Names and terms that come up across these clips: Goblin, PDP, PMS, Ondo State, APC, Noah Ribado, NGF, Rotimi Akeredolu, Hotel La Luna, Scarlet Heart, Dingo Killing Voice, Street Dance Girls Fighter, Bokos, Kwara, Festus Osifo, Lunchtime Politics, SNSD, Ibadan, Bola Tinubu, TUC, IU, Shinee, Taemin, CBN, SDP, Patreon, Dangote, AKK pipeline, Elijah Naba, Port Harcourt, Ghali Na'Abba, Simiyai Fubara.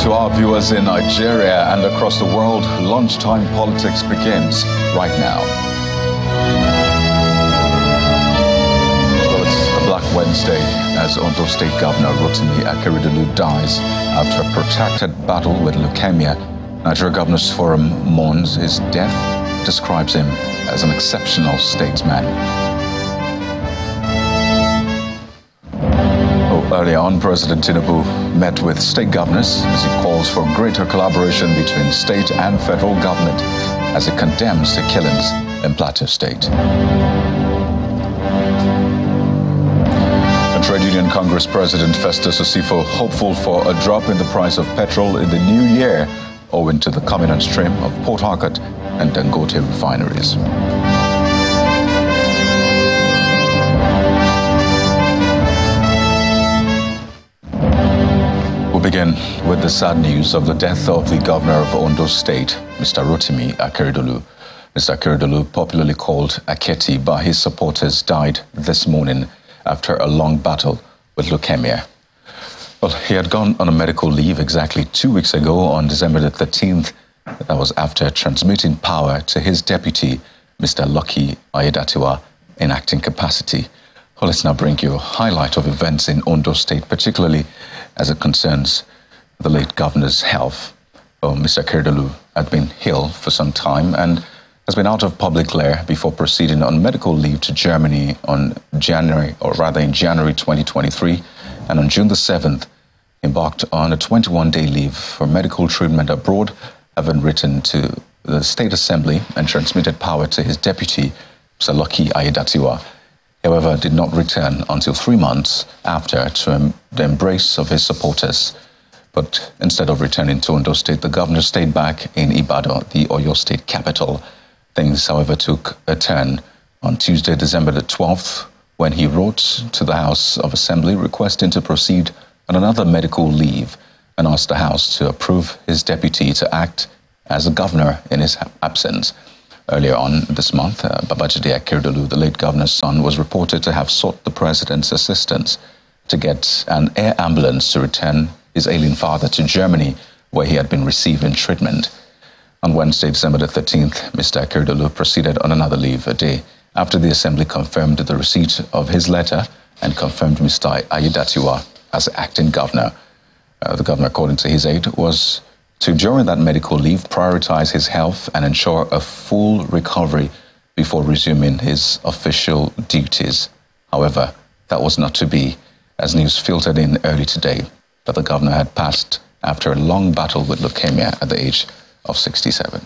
To our viewers in Nigeria and across the world, Lunchtime Politics begins right now. Well, it's a Black Wednesday as Ondo State Governor Rotimi Akeredolu dies after a protracted battle with leukemia. Nigeria Governors Forum mourns his death, describes him as an exceptional statesman. Earlier on, President Tinubu met with state governors as he calls for greater collaboration between state and federal government as he condemns the killings in Plateau State. And Trade Union Congress President Festus Osifo hopeful for a drop in the price of petrol in the new year owing to the coming on stream of Port Harcourt and Dangote refineries. Begin with the sad news of the death of the governor of Ondo State, Mr. Rotimi Akeredolu. Mr. Akeredolu, popularly called Aketi by his supporters, died this morning after a long battle with leukemia. Well, he had gone on a medical leave exactly 2 weeks ago on December the 13th. That was after transmitting power to his deputy, Mr. Lucky Aiyedatiwa, in acting capacity. Well, let's now bring you a highlight of events in Ondo State, particularly as it concerns the late governor's health. Well, Mr. Akeredolu had been ill for some time and has been out of public glare before proceeding on medical leave to Germany in January 2023, and on June the 7th, embarked on a 21-day leave for medical treatment abroad, having written to the State Assembly and transmitted power to his deputy, Mr. Lucky Aiyedatiwa. However, did not return until 3 months after to the embrace of his supporters. But instead of returning to Ondo State, the governor stayed back in Ibadan, the Oyo State capital. Things, however, took a turn on Tuesday, December the 12th, when he wrote to the House of Assembly requesting to proceed on another medical leave and asked the House to approve his deputy to act as a governor in his absence. Earlier on this month, Babajide Akeredolu, the late governor's son, was reported to have sought the president's assistance to get an air ambulance to return his ailing father to Germany, where he had been receiving treatment. On Wednesday, December the 13th, Mr. Akeredolu proceeded on another leave a day after the Assembly confirmed the receipt of his letter and confirmed Mr. Aiyedatiwa as acting governor. The governor, according to his aide, was to, during that medical leave, prioritize his health and ensure a full recovery before resuming his official duties. However, that was not to be, as news filtered in early today that the governor had passed after a long battle with leukemia at the age of 67.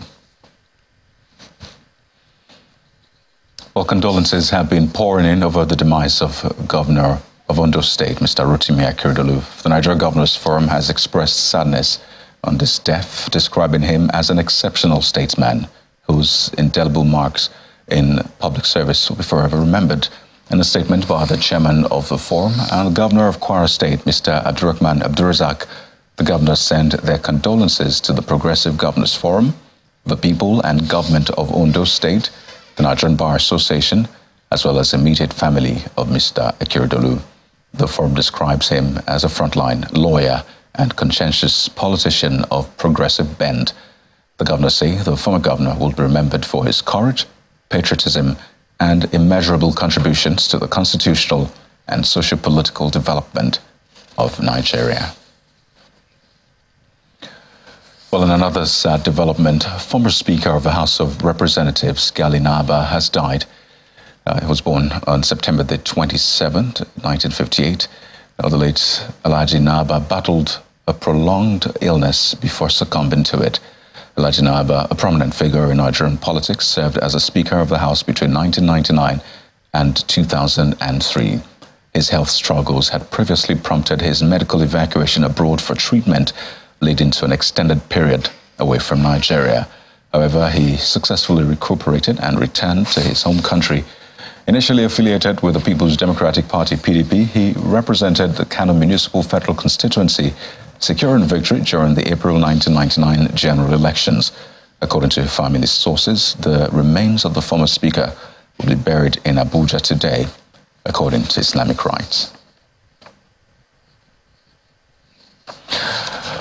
Well, condolences have been pouring in over the demise of Governor of Ondo State, Mr. Rotimi Akeredolu. The Nigeria Governors Forum has expressed sadness on his death, describing him as an exceptional statesman whose indelible marks in public service will be forever remembered. In a statement by the chairman of the forum and the governor of Kwara State, Mr. AbdulRahman AbdulRazaq, the governors send their condolences to the Progressive Governors Forum, the people and government of Ondo State, the Nigerian Bar Association, as well as immediate family of Mr. Akeredolu. The forum describes him as a frontline lawyer and conscientious politician of progressive bent. The governors say the former governor will be remembered for his courage, patriotism, and immeasurable contributions to the constitutional and socio-political development of Nigeria. Well, in another sad development, former Speaker of the House of Representatives, Ghali Na'Abba, has died. He was born on September the 27th, 1958. The late Elijah Naba battled a prolonged illness before succumbing to it. Elijah Naba, a prominent figure in Nigerian politics, served as a Speaker of the House between 1999 and 2003. His health struggles had previously prompted his medical evacuation abroad for treatment, leading to an extended period away from Nigeria. However, he successfully recuperated and returned to his home country. Initially affiliated with the People's Democratic Party, PDP, he represented the Kano Municipal Federal Constituency securing victory during the April 1999 general elections. According to family sources, the remains of the former speaker will be buried in Abuja today, according to Islamic rites.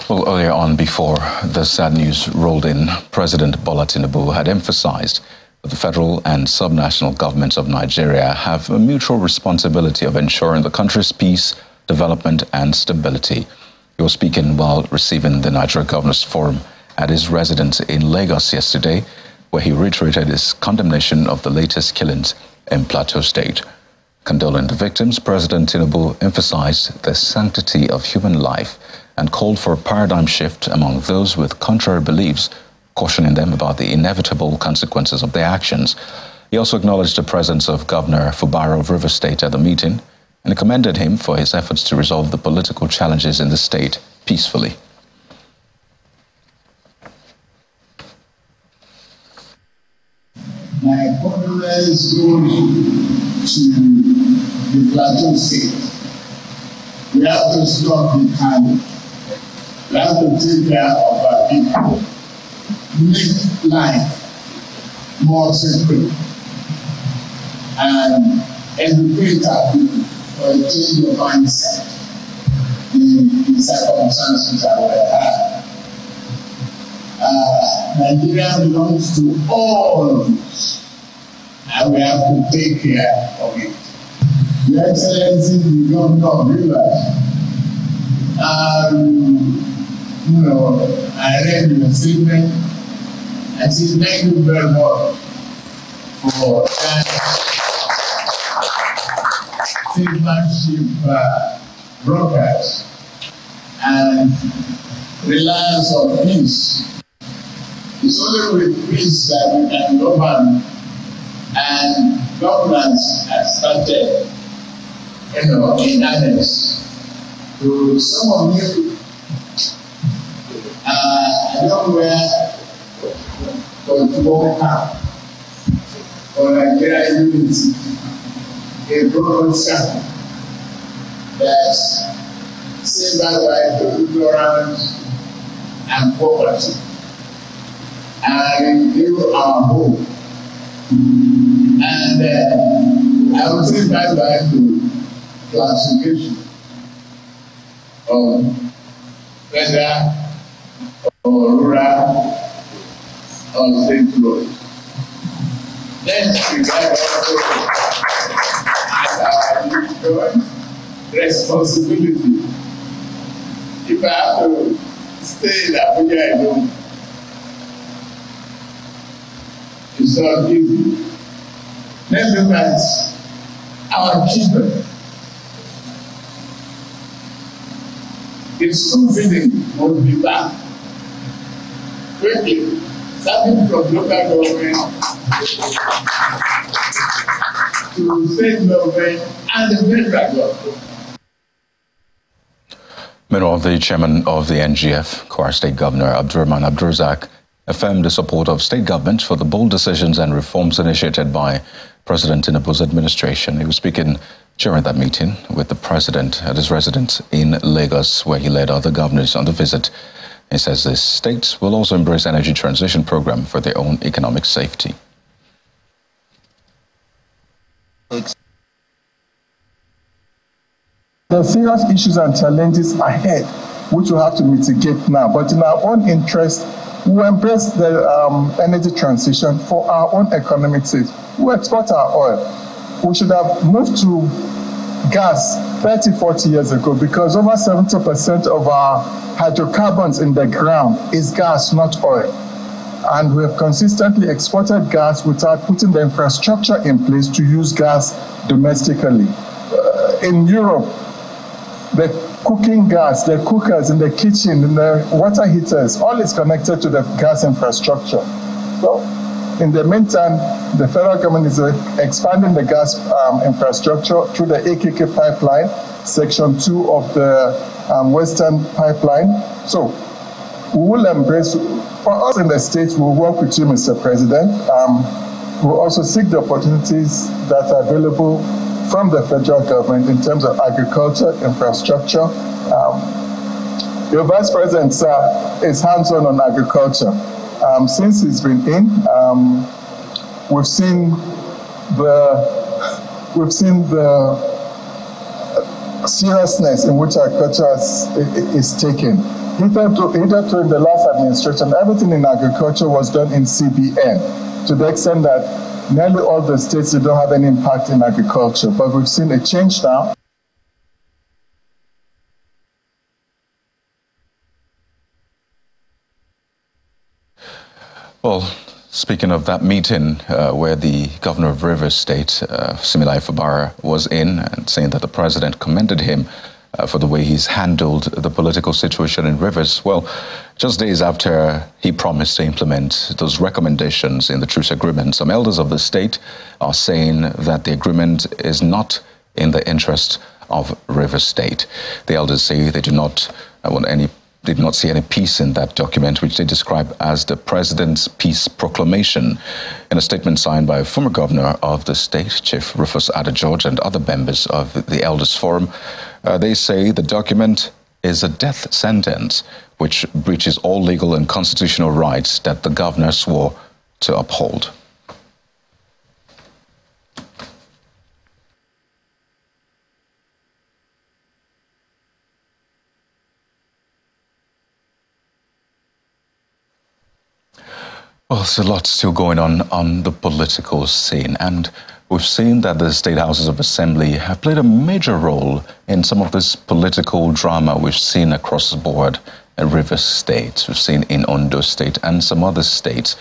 Well, earlier on, before the sad news rolled in, President Bola Tinubu had emphasized that the federal and subnational governments of Nigeria have a mutual responsibility of ensuring the country's peace, development and stability. He was speaking while receiving the Nigeria Governors Forum at his residence in Lagos yesterday, where he reiterated his condemnation of the latest killings in Plateau State. Condoling the victims, President Tinubu emphasized the sanctity of human life and called for a paradigm shift among those with contrary beliefs, cautioning them about the inevitable consequences of their actions. He also acknowledged the presence of Governor Fubara of Rivers State at the meeting and commended him for his efforts to resolve the political challenges in the state peacefully. My condolence goes to the Plateau State. We have to stop the panic. We have to take care of our people. Make life more sacred and educate our people for a change of mindset in the circumstances that we have. Nigeria belongs to all of us, and we have to take care of it. Your Excellency, the Governor of Rivers, I read your statement. I say thank you very much for that statesmanship broadcast and reliance on peace. It's only with peace that we can govern, and governance has started, in earnest. To some of you, I don't wear control cap for Nigeria unity, a broken shadow that says that by ignorance and poverty. And you are home. And I would say that back to classification of whether or rural or state road. Then we got our responsibility. If I have to stay in Abuja alone, it's not easy. Let's look at our children. It's soon feeling will be back. Quickly, starting from local government to state government and the federal government. Meanwhile, the chairman of the NGF, Kwara State Governor AbdulRahman AbdulRazaq, affirmed the support of state governments for the bold decisions and reforms initiated by President Tinubu's administration. He was speaking during that meeting with the president at his residence in Lagos, where he led other governors on the visit. He says the states will also embrace energy transition program for their own economic safety. There are serious issues and challenges ahead, which we have to mitigate now, but in our own interest, we embrace the energy transition for our own economic sake. We export our oil. We should have moved to gas 30, 40 years ago, because over 70% of our hydrocarbons in the ground is gas, not oil. And we have consistently exported gas without putting the infrastructure in place to use gas domestically. In Europe, the cooking gas, the cookers in the kitchen, in the water heaters, all is connected to the gas infrastructure. So, in the meantime, the federal government is expanding the gas infrastructure through the AKK pipeline, Section 2 of the Western pipeline. So, we will embrace, for us in the States, we'll work with you, Mr. President. We'll also seek the opportunities that are available from the federal government in terms of agriculture, infrastructure, Your Vice President, sir, is hands-on on agriculture. Since he's been in, we've seen the seriousness in which agriculture is taken. Hitherto in the last administration, everything in agriculture was done in CBN, to the extent that nearly all the states don't have any impact in agriculture. But we've seen a change now. Well, speaking of that meeting where the governor of Rivers State, Simiyai Fubara, was in and saying that the president commended him for the way he's handled the political situation in Rivers. Well, just days after he promised to implement those recommendations in the truce agreement, some elders of the state are saying that the agreement is not in the interest of Rivers State. The elders say they do not want any did not see any peace in that document, which they describe as the President's Peace Proclamation. In a statement signed by former governor of the state, Chief Rufus Ada George, and other members of the Elders Forum, they say the document is a death sentence which breaches all legal and constitutional rights that the governor swore to uphold. Well, there's a lot still going on the political scene, and we've seen that the state houses of assembly have played a major role in some of this political drama we've seen across the board in Rivers State, we've seen in Ondo State and some other states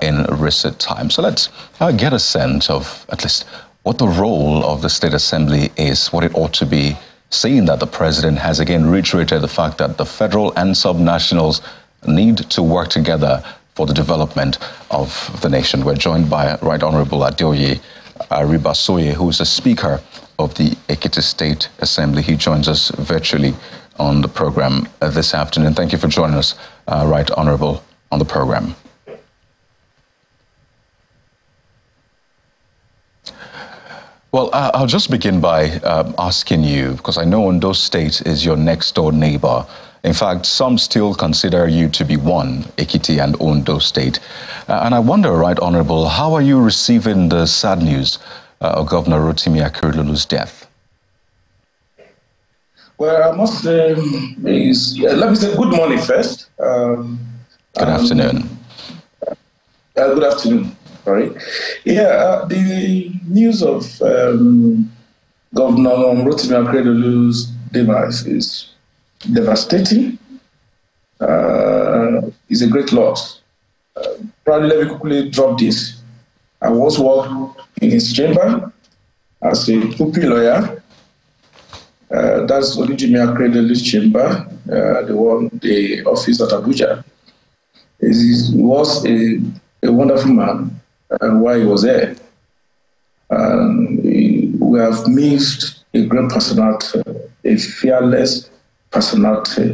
in recent times. So let's get a sense of at least what the role of the state assembly is, what it ought to be, seeing that the president has again reiterated the fact that the federal and subnationals need to work together for the development of the nation. We're joined by Right Honorable Adeoye Aribasoye, who is the Speaker of the Ekiti State Assembly. He joins us virtually on the program this afternoon. Thank you for joining us, Right Honorable, on the program. Well, I'll just begin by asking you, because I know Ondo State is your next door neighbor. In fact, some still consider you to be one, Ekiti and Ondo State. And I wonder, Right Honorable, how are you receiving the sad news of Governor Rotimi Akeredolu's death? Well, I must say, let me say good morning first. Good afternoon. Good afternoon, sorry. Yeah, the news of Governor Rotimi Akeredolu's demise is devastating. It's a great loss. Probably let me quickly drop this. I once worked in his chamber as a pupil lawyer. That's Elijah Naba chamber, the office at Abuja. He was a wonderful man, and why he was there. We have missed a great personality, a fearless personality,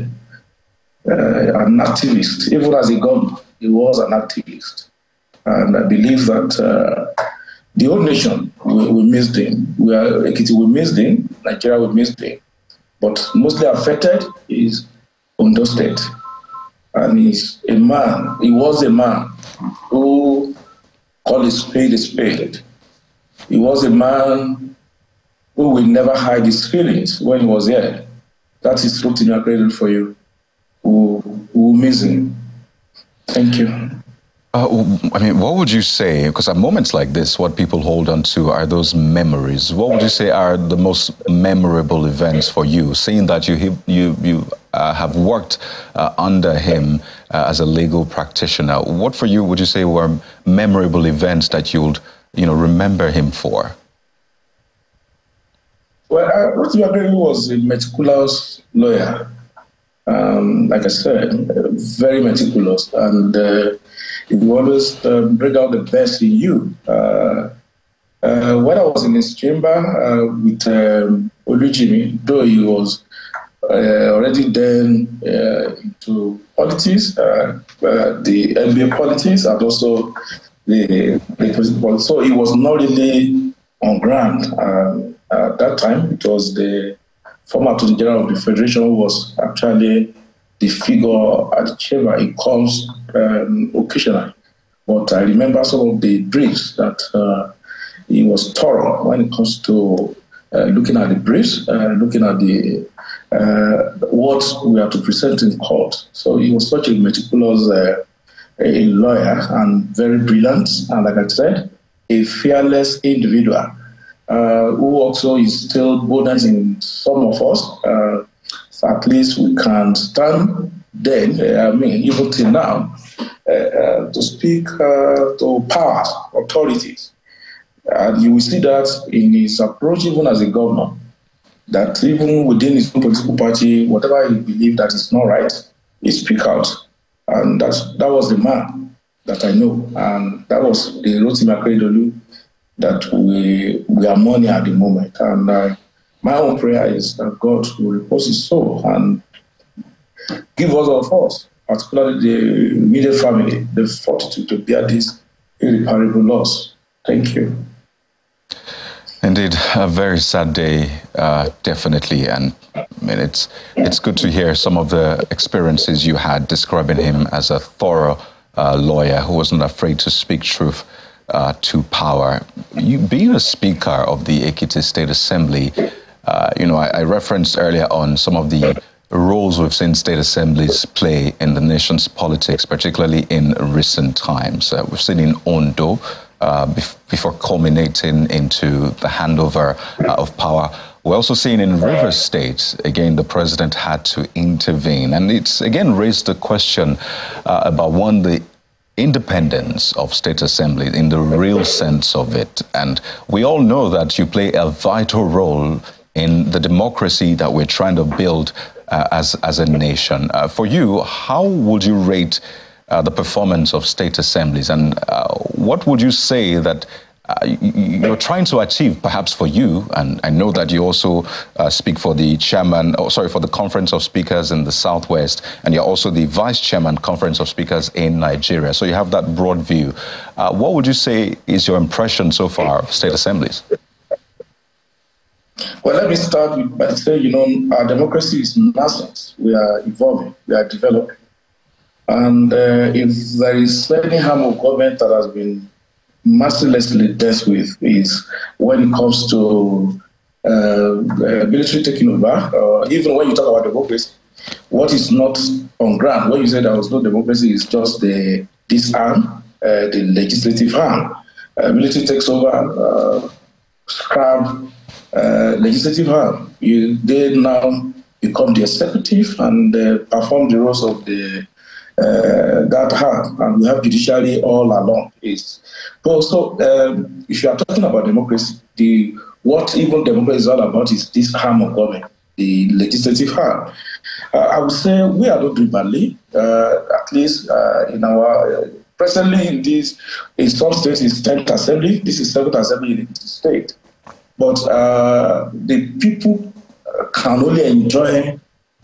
an activist. Even as a governor, he was an activist. And I believe that the whole nation will miss him. Ekiti will miss him, Nigeria will miss him. But mostly affected is Ondo State. And he was a man who called a spade a spade. He was a man who will never hide his feelings when he was here. That is Rotimi Akeredolu for you. We'll miss him. Thank you. I mean, what would you say? Because at moments like this, what people hold on to are those memories. What would you say are the most memorable events for you, seeing that you have worked under him as a legal practitioner? What for you would you say were memorable events that you'll remember him for? Well, Rotimi Akeredolu was a meticulous lawyer. Like I said, very meticulous, and he always bring out the best in you. When I was in his chamber with Olujimi, though he was already then into politics, the MBA politics, and also the politics, so he was not really on ground. At that time, it was the former Attorney General of the Federation who was actually the figure at Cheva, it comes occasionally. But I remember some of the briefs that he was thorough when it comes to looking at the briefs, looking at the what we have to present in court. So he was such a meticulous a lawyer and very brilliant, and like I said, a fearless individual who also instilled boldness in some of us. So at least we can stand then, I mean, even till now, to speak to powers, authorities. And you will see that in his approach, even as a governor, that even within his own political party, whatever he believes that is not right, he speaks out. And that was the man that I know. And that was the Rotimi Akeredolu that we are mourning at the moment. And my own prayer is that God will repose his soul and give us all force, particularly the immediate family, the fortitude to bear this irreparable loss. Thank you. Indeed, a very sad day, definitely. And I mean, it's good to hear some of the experiences you had describing him as a thorough lawyer who wasn't afraid to speak truth to power. You being a speaker of the Ekiti State Assembly, you know, I referenced earlier on some of the roles we've seen state assemblies play in the nation's politics, particularly in recent times. We've seen in Ondo, before culminating into the handover of power. We're also seeing in Rivers State, again, the president had to intervene. And it's, again, raised the question about, one, the independence of state assembly in the real sense of it. And we all know that you play a vital role in the democracy that we're trying to build as a nation. For you, how would you rate the performance of state assemblies, and what would you say that you're trying to achieve, perhaps for you? And I know that you also speak for the for the Conference of Speakers in the Southwest, and you're also the Vice Chairman Conference of Speakers in Nigeria. So you have that broad view. What would you say is your impression so far of state assemblies? Well, let me start by saying, you know, our democracy is nascent. We are evolving. We are developing. And if there is any harm of government that has been mercilessly dealt with is when it comes to military taking over, even when you talk about democracy, what is not on ground, when you say there was no democracy, is just the disarm, the legislative harm. Military takes over, scrap, legislative harm. They now become the executive and perform the roles of the that harm, and we have judiciary all along. So if you are talking about democracy, what even democracy is all about is this harm of government, the legislative harm. I would say we are not doing badly, at least in our presently in this, in some states it's 10th assembly, this is 7th assembly in the state. But the people can only enjoy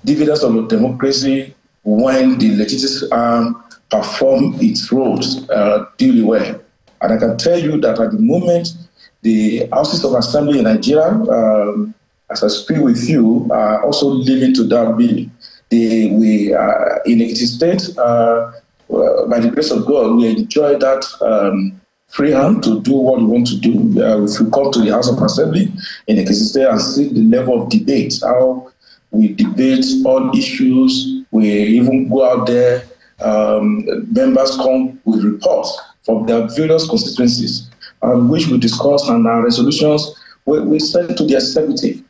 dividends of the democracy when the legislative arm perform its roles duly well. And I can tell you that at the moment, the houses of assembly in Nigeria, as I speak with you, are also living to that bill. We are in a state, by the grace of God, we enjoy that free hand to do what we want to do. If we come to the House of Assembly in a state and see the level of debate, how we debate all issues. We even go out there, members come with reports from their various constituencies, which we discuss, and our resolutions we send to the executive.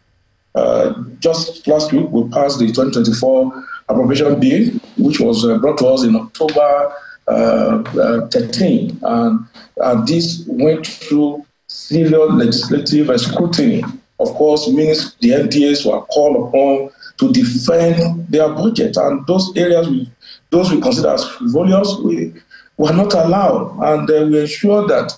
Just last week, we passed the 2024 appropriation bill, which was brought to us in October 13. And this went through serious legislative scrutiny. Of course, means the NDAs were called upon to defend their budget, and those areas we consider as frivolous, we were not allowed, and we ensure that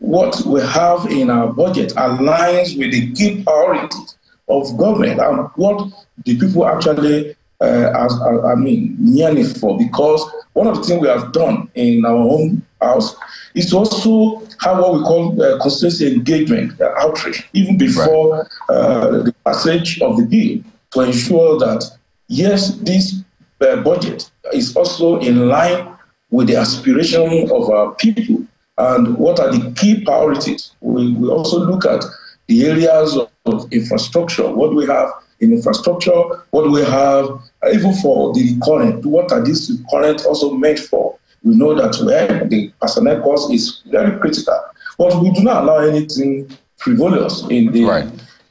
what we have in our budget aligns with the key priorities of government and what the people actually yearning for. Because one of the things we have done in our own house is also have what we call constituency engagement outreach, even before the passage of the bill, to ensure that, yes, this budget is also in line with the aspiration of our people and what are the key priorities. We also look at the areas of infrastructure, what we have in infrastructure, what we have even for the current, what are these current also meant for. We know that where the personnel cost is very critical, but we do not allow anything frivolous in the right.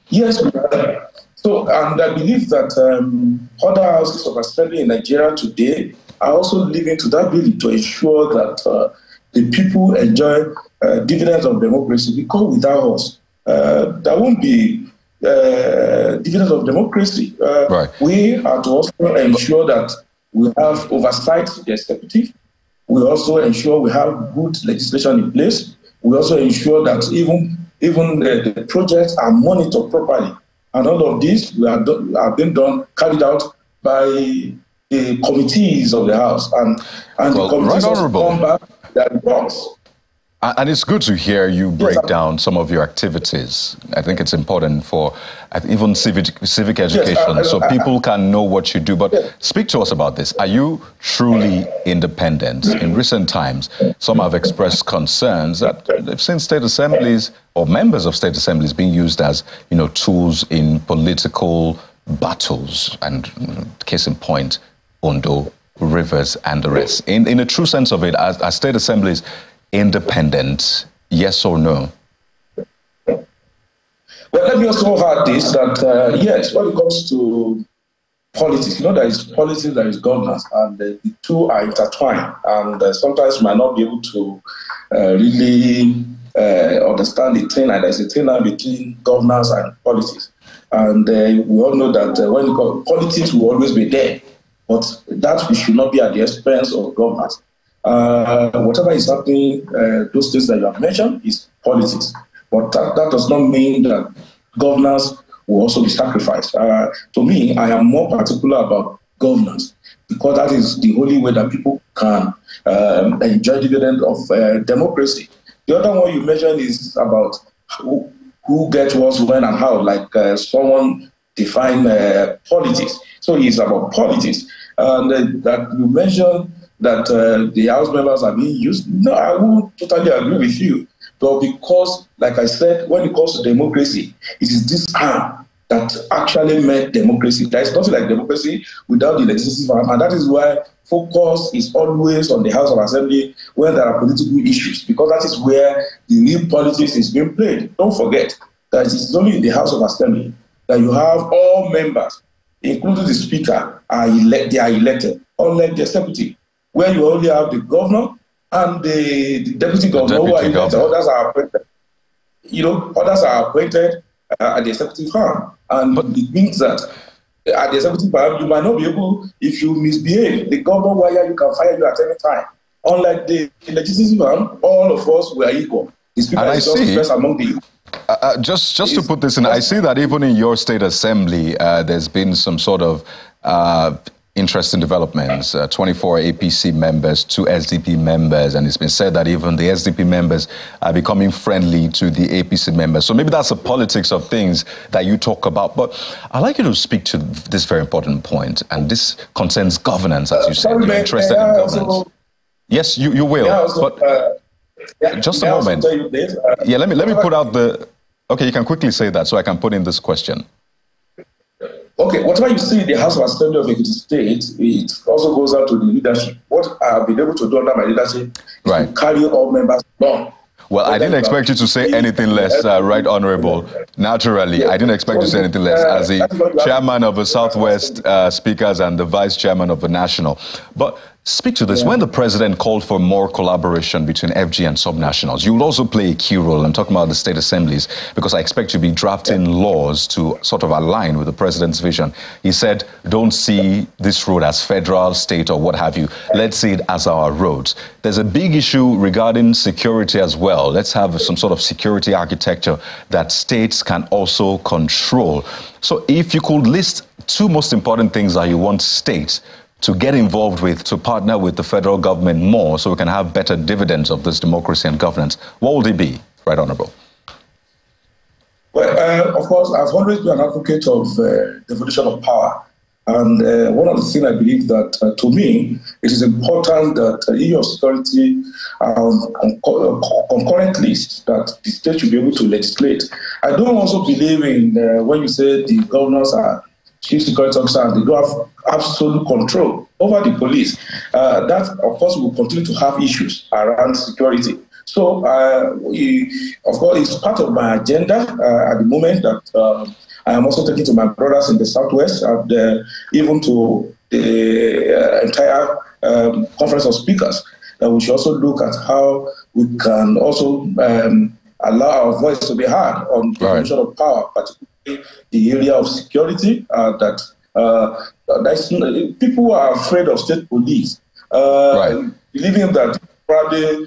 Yes, we are. So, and I believe that other houses of assembly in Nigeria today are also living to that bill to ensure that the people enjoy dividends of democracy, because without us, there won't be dividends of democracy. Right. We are to also ensure that we have oversight of the executive. We also ensure we have good legislation in place. We also ensure that even the projects are monitored properly. And all of this have been done, carried out by the committees of the House and the committees of combat that works. And it's good to hear you break down some of your activities. I think it's important for even civic education, so people can know what you do. But speak to us about this. Are you truly independent? In recent times, some have expressed concerns that they've seen state assemblies or members of state assemblies being used as, you know, tools in political battles. And case in point, Ondo, Rivers, and the rest. In a true sense of it, as state assemblies, independent, yes or no? Well, let me also add this, that yes, when it comes to politics, you know, there is politics, there is governance, and the two are intertwined, and sometimes might not be able to really understand the thing, and there's a thing between governance and politics. And we all know that when it comes to politics, will always be there, but that should not be at the expense of governance. Whatever is happening, those things that you have mentioned is politics. But that does not mean that governance will also be sacrificed. To me, I am more particular about governance, because that is the only way that people can enjoy dividend of democracy. The other one you mentioned is about who gets what, when, and how, like someone define politics. So it's about politics. And that you mentioned that the House members are being used. No, I won't totally agree with you. But because, like I said, when it comes to democracy, it is this arm that actually made democracy. There is nothing like democracy without the legislative arm. And that is why focus is always on the House of Assembly when there are political issues, because that is where the real politics is being played. Don't forget that it is only in the House of Assembly that you have all members, including the Speaker, they are elected, unlike the executive, where you only have the governor and the deputy governor, who are elected. Others are appointed. You know, others are appointed at the executive arm, and it means that at the executive arm, you might not be able, if you misbehave, the governor wire you can fire you at any time. Unlike the legislative arm, all of us were equal. The Speaker is just first among the. Just to put this in, I see that even in your state assembly, there's been some sort of. Interesting developments, 24 APC members, 2 SDP members, and it's been said that even the SDP members are becoming friendly to the APC members. So maybe that's the politics of things that you talk about. But I'd like you to speak to this very important point, and this concerns governance, as you said. You're interested in governance. Also, yes, you will. Just a moment. Let me put out the... Okay, you can quickly say that so I can put in this question. Okay, whatever you see in the House of Assembly of Ekiti State, it also goes out to the leadership. What I've been able to do under my leadership is to carry all members along. Well, I didn't expect you to say anything less, Right Honorable. Naturally, I didn't expect you to say anything less as the chairman of the Southwest Speakers and the vice chairman of the National. But speak to this. When the president called for more collaboration between FG and subnationals, you will also play a key role. I'm talking about the state assemblies, because I expect you to be drafting laws to sort of align with the president's vision. He said, don't see this road as federal, state, or what have you. Let's see it as our roads. There's a big issue regarding security as well. Let's have some sort of security architecture that states can also control. So if you could list 2 most important things that you want states to get involved with, to partner with the federal government more so we can have better dividends of this democracy and governance, what would it be, Right Honorable? Well, of course, I've always been an advocate of devolution of power. And one of the things I believe that, to me, it is important that EU security concurrently that the state should be able to legislate. I don't also believe in when you say the governors are chief security officers, they don't have absolute control over the police. That, of course, will continue to have issues around security. So, of course, it's part of my agenda at the moment that I am also talking to my brothers in the Southwest and even to the entire conference of speakers that we should also look at how we can also allow our voice to be heard on the dimension of power, particularly the area of security. People are afraid of state police, believing that probably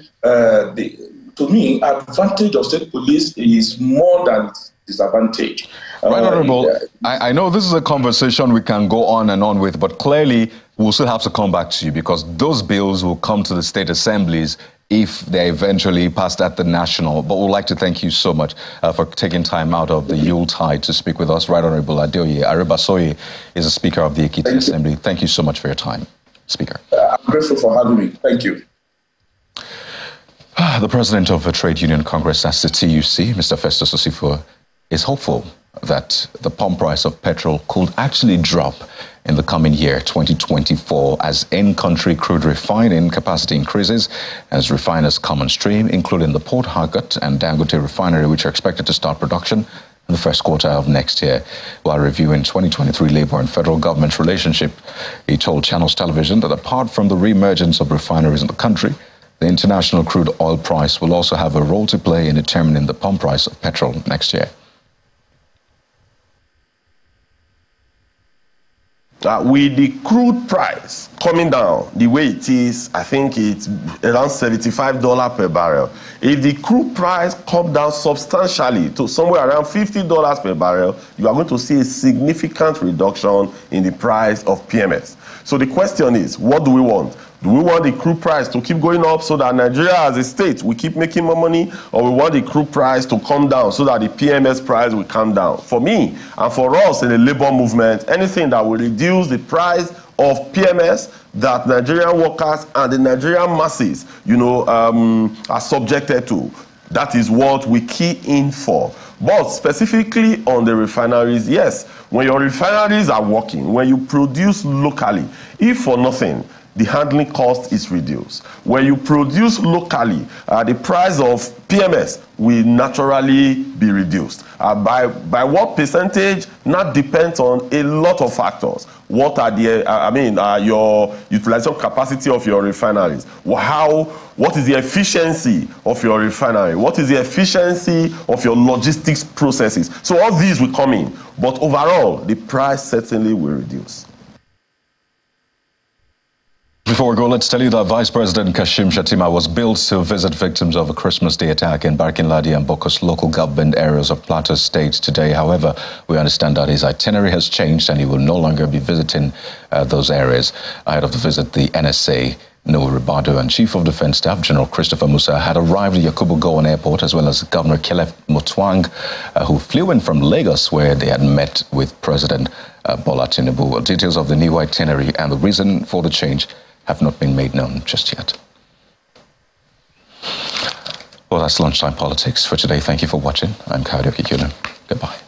to me, advantage of state police is more than disadvantage. Right, Honorable, I know this is a conversation we can go on and on with, but clearly we'll still have to come back to you because those bills will come to the state assemblies if they're eventually passed at the national. But we'd like to thank you so much for taking time out of the Yuletide to speak with us. Right Honorable Adeoye Aribasoye is a speaker of the Ekiti Assembly. Thank you so much for your time, Speaker. I'm grateful for having me. Thank you. The president of the Trade Union Congress, that's the TUC, Mr. Festus Osifo, is hopeful that the pump price of petrol could actually drop in the coming year, 2024, as in-country crude refining capacity increases, as refiners come on stream, including the Port Harcourt and Dangote refinery, which are expected to start production in the first quarter of next year. While reviewing 2023 Labour and federal government relationship, he told Channels Television that apart from the re-emergence of refineries in the country, the international crude oil price will also have a role to play in determining the pump price of petrol next year. With the crude price coming down the way it is, I think it's around $75 per barrel. If the crude price comes down substantially to somewhere around $50 per barrel, you are going to see a significant reduction in the price of PMS. So the question is, what do we want? Do we want the crude price to keep going up so that Nigeria as a state will keep making more money, or we want the crude price to come down so that the PMS price will come down? For me and for us in the labor movement, anything that will reduce the price of PMS that Nigerian workers and the Nigerian masses, you know, are subjected to, that is what we key in for. But specifically on the refineries, yes, when your refineries are working, when you produce locally, if for nothing, the handling cost is reduced. When you produce locally, the price of PMS will naturally be reduced. By what percentage? That depends on a lot of factors. What are the, your utilization capacity of your refineries? What is the efficiency of your refinery? What is the efficiency of your logistics processes? So all these will come in. But overall, the price certainly will reduce. Before we go, let's tell you that Vice President Kashim Shettima was billed to visit victims of a Christmas Day attack in Barkinladi and Bokos local government areas of Plateau State today. However, we understand that his itinerary has changed and he will no longer be visiting those areas. Ahead of the visit, the NSA, Noah Ribado, and Chief of Defense Staff General Christopher Musa had arrived at Yakubu Gowon Airport, as well as Governor Kelef Mutwang, who flew in from Lagos, where they had met with President Bola Tinubu. Details of the new itinerary and the reason for the change have not been made known just yet. Well, that's Lunchtime Politics for today. Thank you for watching. I'm Kaido Kikuno. Goodbye.